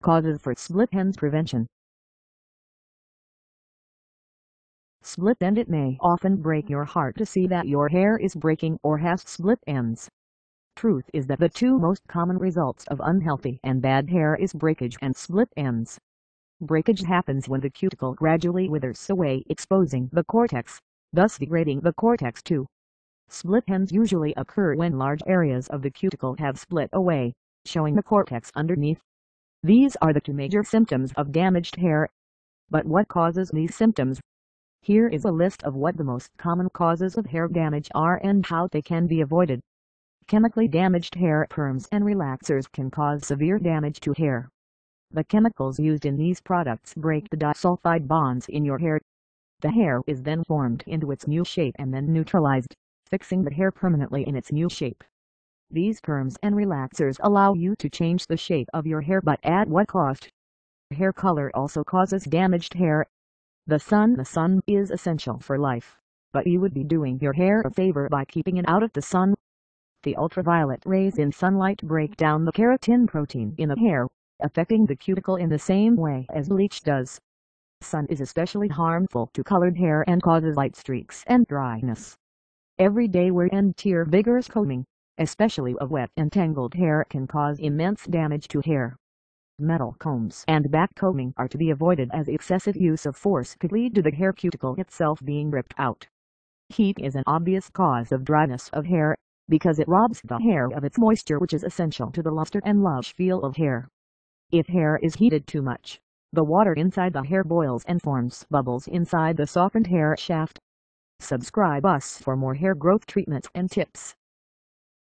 Causes for split-ends prevention. Split end. It may often break your heart to see that your hair is breaking or has split ends. Truth is that the two most common results of unhealthy and bad hair is breakage and split ends. Breakage happens when the cuticle gradually withers away, exposing the cortex, thus degrading the cortex too. Split ends usually occur when large areas of the cuticle have split away, showing the cortex underneath. These are the two major symptoms of damaged hair. But what causes these symptoms? Here is a list of what the most common causes of hair damage are and how they can be avoided. Chemically damaged hair perms and relaxers can cause severe damage to hair. The chemicals used in these products break the disulfide bonds in your hair. The hair is then formed into its new shape and then neutralized, fixing the hair permanently in its new shape. These perms and relaxers allow you to change the shape of your hair, but at what cost? Hair color also causes damaged hair. The sun is essential for life, but you would be doing your hair a favor by keeping it out of the sun. The ultraviolet rays in sunlight break down the keratin protein in the hair, affecting the cuticle in the same way as bleach does. Sun is especially harmful to colored hair and causes light streaks and dryness. Everyday wear and tear vigorous combing, especially of wet and tangled hair, can cause immense damage to hair. Metal combs and back combing are to be avoided, as excessive use of force could lead to the hair cuticle itself being ripped out. Heat is an obvious cause of dryness of hair, because it robs the hair of its moisture, which is essential to the luster and lush feel of hair. If hair is heated too much, the water inside the hair boils and forms bubbles inside the softened hair shaft. Subscribe us for more hair growth treatments and tips.